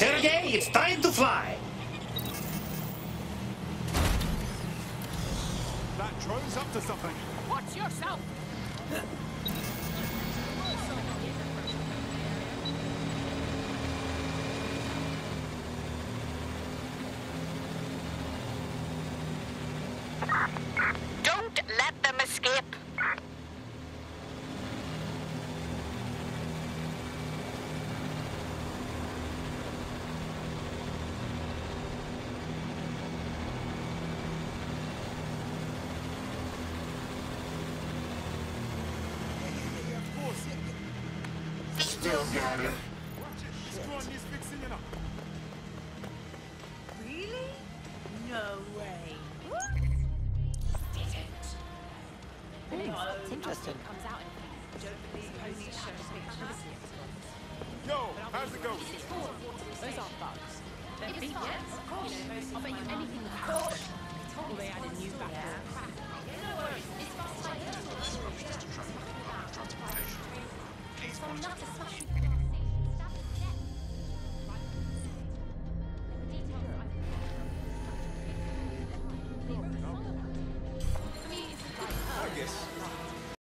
Sergei, it's time to fly. That drone's up to something. Watch yourself. Don't let them escape. Still got it. Really? No way. It's interesting. Yo, how's it going? Those are bugs. They're big, yes, of course. I'll bet you anything with that. Or they add a new battle. No worries. It's fast. It's not a smash.